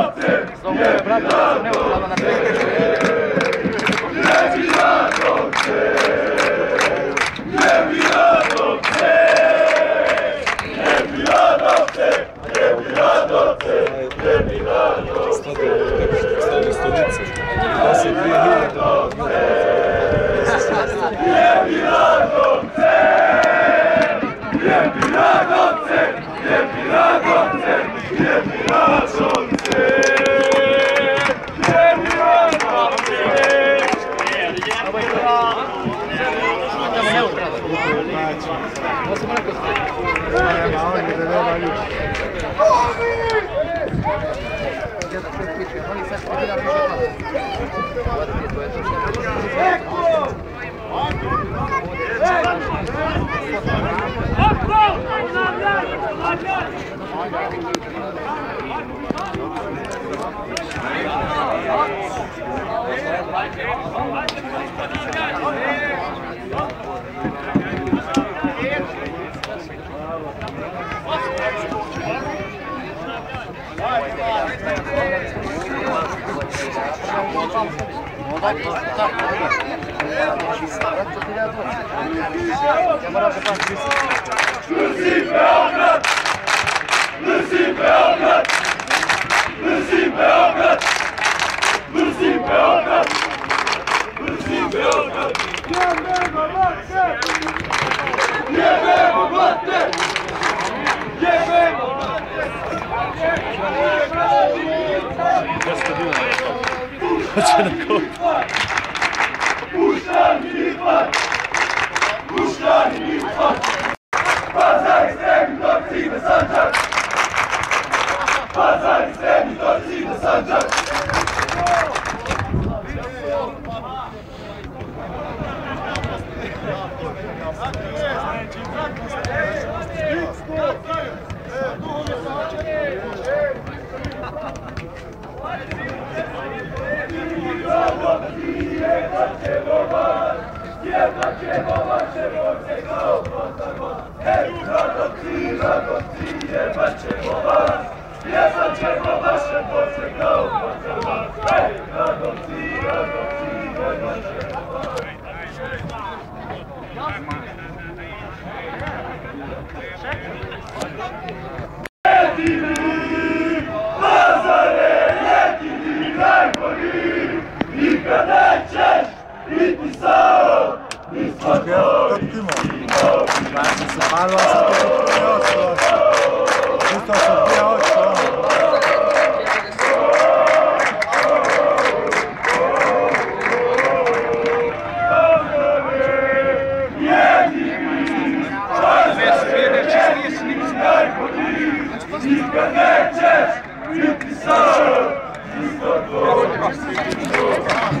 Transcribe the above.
Niech